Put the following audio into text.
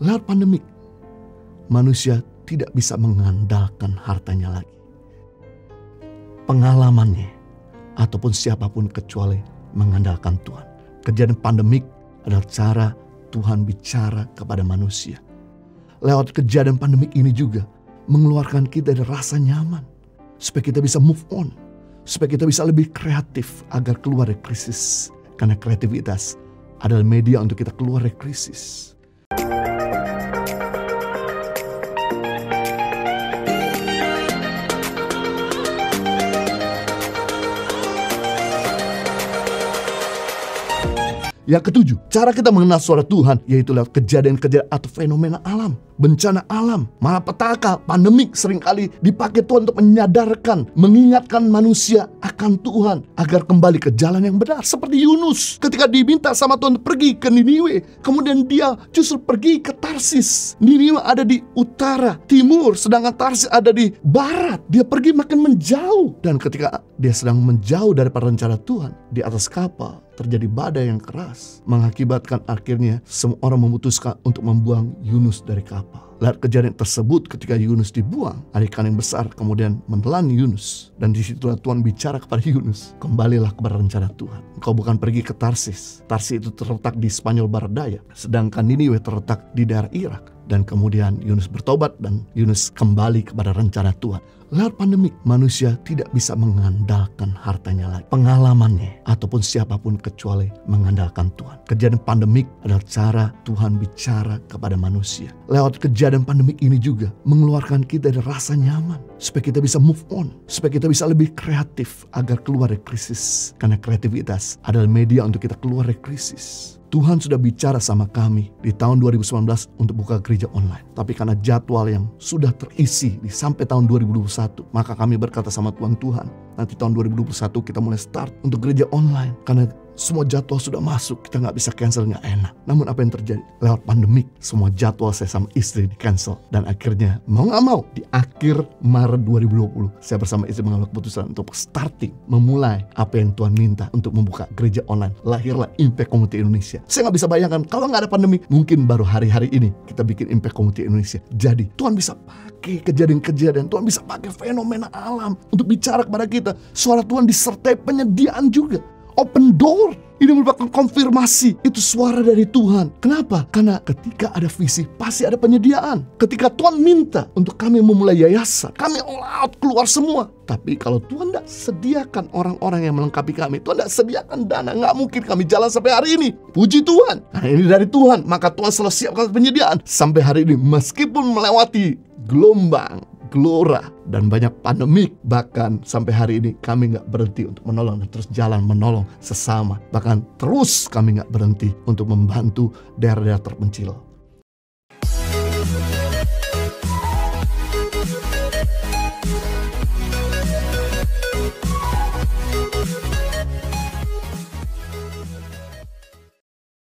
lewat pandemik, manusia tidak bisa mengandalkan hartanya lagi, pengalamannya, ataupun siapapun kecuali mengandalkan Tuhan. Kejadian pandemik adalah cara Tuhan bicara kepada manusia. Lewat kejadian pandemik ini juga mengeluarkan kita dari rasa nyaman, supaya kita bisa move on, supaya kita bisa lebih kreatif agar keluar dari krisis. Karena kreativitas adalah media untuk kita keluar dari krisis. Yang ketujuh, cara kita mengenal suara Tuhan yaitu lewat kejadian-kejadian atau fenomena alam, bencana alam, malapetaka, pandemik seringkali dipakai Tuhan untuk menyadarkan, mengingatkan manusia akan Tuhan agar kembali ke jalan yang benar. Seperti Yunus ketika diminta sama Tuhan pergi ke Niniwe, kemudian dia justru pergi ke Tarsis. Niniwe ada di utara, timur, sedangkan Tarsis ada di barat. Dia pergi makin menjauh, dan ketika dia sedang menjauh daripada rencana Tuhan, di atas kapal terjadi badai yang keras, mengakibatkan akhirnya semua orang memutuskan untuk membuang Yunus dari kapal. Lihat kejadian tersebut ketika Yunus dibuang, ada ikan yang besar kemudian menelan Yunus, dan disitulah Tuhan bicara kepada Yunus, kembalilah kepada rencana Tuhan. Engkau bukan pergi ke Tarsis. Tarsis itu terletak di Spanyol Barat Daya, sedangkan Niniwe terletak di daerah Irak. Dan kemudian Yunus bertobat dan Yunus kembali kepada rencana Tuhan. Lewat pandemik, manusia tidak bisa mengandalkan hartanya lagi, pengalamannya, ataupun siapapun kecuali mengandalkan Tuhan. Kejadian pandemik adalah cara Tuhan bicara kepada manusia. Lewat kejadian pandemik ini juga mengeluarkan kita dari rasa nyaman, supaya kita bisa move on, supaya kita bisa lebih kreatif agar keluar dari krisis. Karena kreativitas adalah media untuk kita keluar dari krisis. Tuhan sudah bicara sama kami di tahun 2019 untuk buka gereja online. Tapi karena jadwal yang sudah terisi sampai tahun 2021, maka kami berkata sama Tuhan, Tuhan, nanti tahun 2021 kita mulai start untuk gereja online. Karena semua jadwal sudah masuk, kita nggak bisa cancel, nggak enak. Namun apa yang terjadi? Lewat pandemik, semua jadwal saya sama istri di cancel. Dan akhirnya, mau nggak mau, di akhir Maret 2020, saya bersama istri mengambil keputusan untuk starting, memulai apa yang Tuhan minta untuk membuka gereja online. Lahirlah Impact Community Indonesia. Saya nggak bisa bayangkan kalau nggak ada pandemi, mungkin baru hari-hari ini kita bikin Impact Community Indonesia. Jadi Tuhan bisa pakai kejadian-kejadian, Tuhan bisa pakai fenomena alam untuk bicara kepada kita. Suara Tuhan disertai penyediaan juga. Open door. Ini merupakan konfirmasi, itu suara dari Tuhan. Kenapa? Karena ketika ada visi, pasti ada penyediaan. Ketika Tuhan minta untuk kami memulai yayasan, kami all out keluar semua. Tapi kalau Tuhan tidak sediakan orang-orang yang melengkapi kami, Tuhan tidak sediakan dana, nggak mungkin kami jalan sampai hari ini. Puji Tuhan. Nah, ini dari Tuhan, maka Tuhan selalu siapkan penyediaan. Sampai hari ini, meskipun melewati gelombang, gelora, dan banyak pandemik, bahkan sampai hari ini kami nggak berhenti untuk menolong, dan terus jalan menolong sesama. Bahkan terus kami nggak berhenti untuk membantu daerah-daerah terpencil.